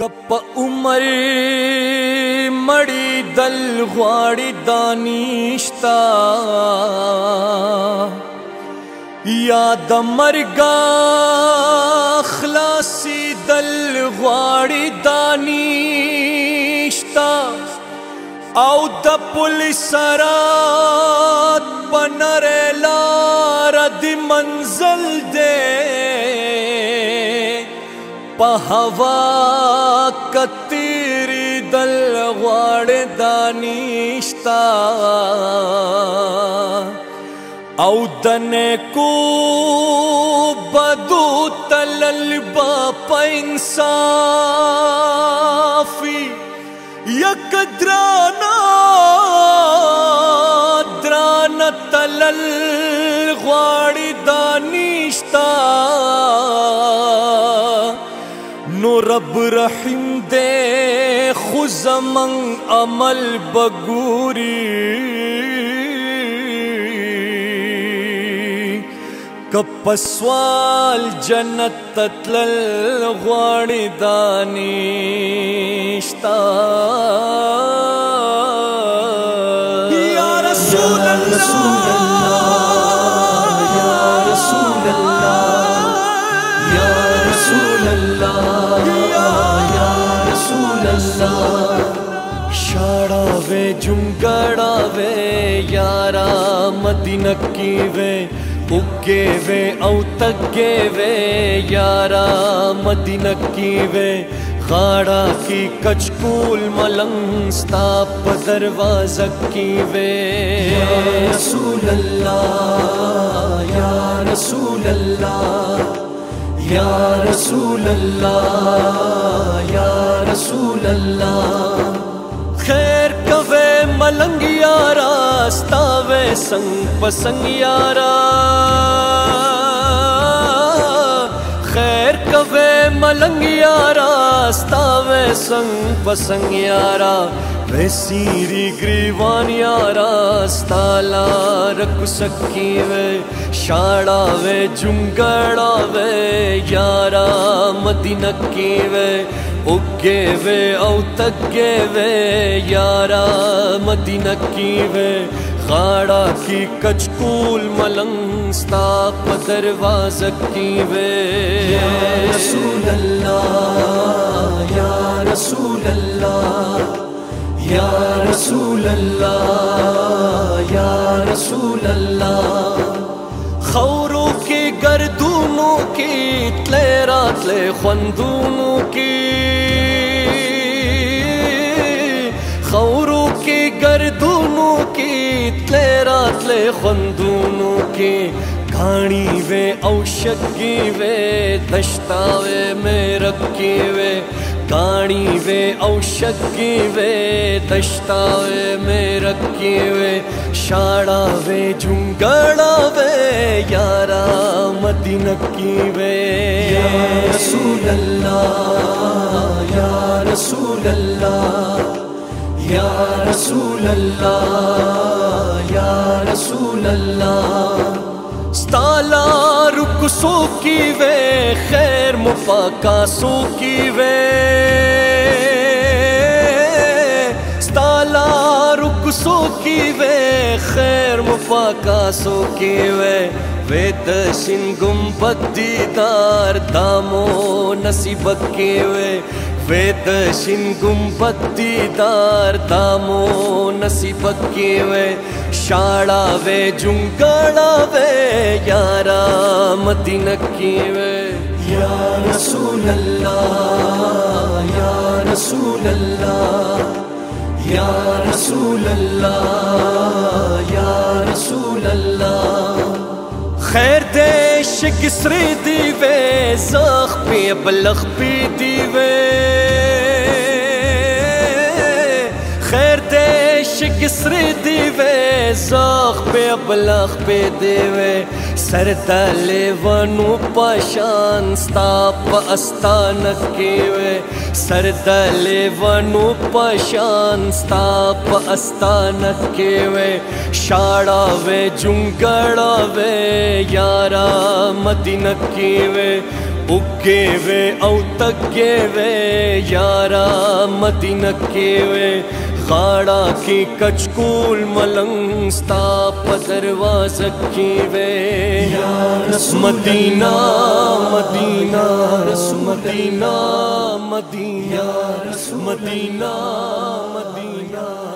Cup Umar मड़ी दल ग्वाड़ी दानिश्ता याद मरगा खलासी दल ग्वाड़ी दानिश्ता आओ द पुलिसरा बनरे लारद मंजल दे पहवा कतीरी दल वाड़े दानिश्ता औदने को बदू तलल बाप इंसाफी यकद्राना द्रान तलल वाड़ी दानिश्ता रब रहीम दे खुजमंग अमल बगूरी कपस्वाल जन्नत तत्लल ग्वाड़ी दानिश्ता या रसूल अल्लाह या रसूल अल्लाह या रसूल अल्लाह शाड़ावे झुमकड़ावे यारा मदीना की वे उगे वे औतगे वे यारा मदीना की वे खाड़ा की कचकूल मलंग स्ताप दरवाजा की वे या रसूल अल्लाह या रसूल अल्लाह या रसूल अल्लाह या रसूल अल्लाह खैर कवे मलंग यारा स्तावे संग पसंग यारा खैर कवे मलंग यारा स्तावे संग पसंग यारा वे सीरी ग्रीवान यारा स्ताला रख सकी वे शाड़ा वे झुमकड़ा वे यारा मदीना की वे उगे वे औतगे वे यारा मदीना की वे खाड़ा की कचकूल मलंग स्ताप दरवाजा की वे या रसूल अल्लाह या रसूल अल्लाह या रसूल अल्लाह या रसूल अल्लाह खौरों के गर्दूनों की तले रातले खंदूनों की खौरों के गर्दूनों की तले रातले खंदूनों के घाणी वे औषधि वे दश्तावे में रखे वे काणी वे औषधि वे दश्तावे में रखे वे शाड़ा वे झुमकड़ा वे यारा मदीना की वे या रसूल अल्लाह या रसूल अल्लाह या रसूल अल्लाह या रसूल अल्लाह स्ताला रुकसो की वे खैर मुफाकासो की वे स्ताला रुकसो की वे खैर मुफाकासो की वे दशिन गुम्बद दीदार दामो नसीबत के वे दशिन गुम्बद दीदार दामो नसीबत के वे शाड़ा वे झुमकड़ा वे यारा मदीना की वे या रसूल अल्लाह या रसूल अल्लाह या रसूल अल्लाह या रसूल अल्लाह खैर देश किसरे दीवे ज़ख पे बलख पे दीवे खैर देश किसरे दीवे ज़ख पे बलख पे दीवे सर तले वनु पशान स्ताप अस्तान के वे सर तले वनु पशान स्ताप अस्तान के वे शाड़ा वे झुमकड़ा वे यारा मदीना की वे उगे वे औतगे वे यारा मदीना के वे खाड़ा की कचकूल मलंगस्ता पजरवा सकी वे Medina Medina Medina Medina Medina Medina.